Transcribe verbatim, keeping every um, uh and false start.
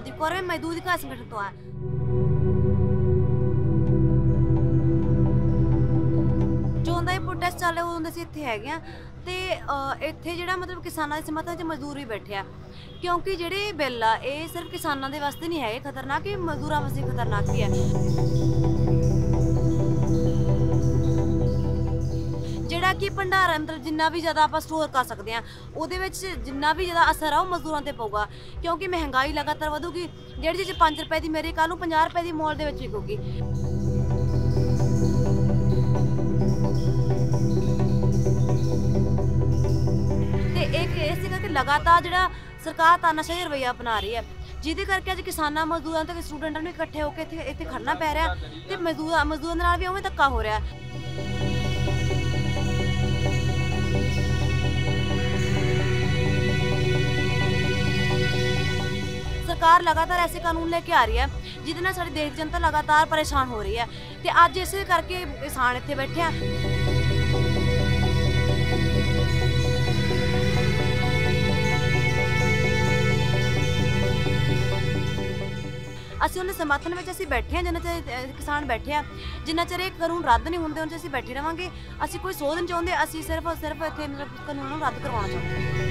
नवदीप कौर में मजदूर का संगठन तो है। जो उनका प्रोटेस्ट चल रहा वो असं इत्थे हैगे आ ते इत्थे जिहड़ा मतलब किसानों की समर्थन च मजदूर भी बैठे आ, क्योंकि जिहड़े बिल आ ये सिर्फ किसानों के वास्ते नहीं है, खतरनाक ही मजदूरों वास्ते खतरनाक भी है। जिहड़ा कि भंडारा मतलब जिन्ना भी ज़्यादा आप स्टोर कर सकते हैं वो जिन्ना भी ज़्यादा असर आ मजदूरों पर पेगा, क्योंकि महंगाई लगातार वधूगी। जिहड़ी चीज़ पाँच रुपए की मेरे कल पचास रुपए की मॉल के विकूगी। लगातार जिहड़ा सरकार तानाशाही रवैया अपना रही है, जिहदे करके अज किसानां मजदूरां ते स्टूडेंटां नूं इकट्ठे होकर इत्थे इत्थे खड़ना पै रहा ते मजदूर मजदूरां नाल भी उवें धक्का हो रहा। सरकार लगातार ऐसे कानून लेके आ रही है जिहदे नाल साडी देश जनता लगातार परेशान हो रही है ते अज इस करके किसान इत्थे बैठे आ। असं उन्हें समर्थन में अं बैठे हैं, जिन्ना चेर किसान बैठे हैं, जिन्ना चेर एक कानून रद्द नहीं होंगे उन्हें अं बैठे रहेंगे। असं कोई सोच नहीं चाहते, असं सिर्फ और सिर्फ इतने मतलब कानून रद्द करवाना चाहते हैं।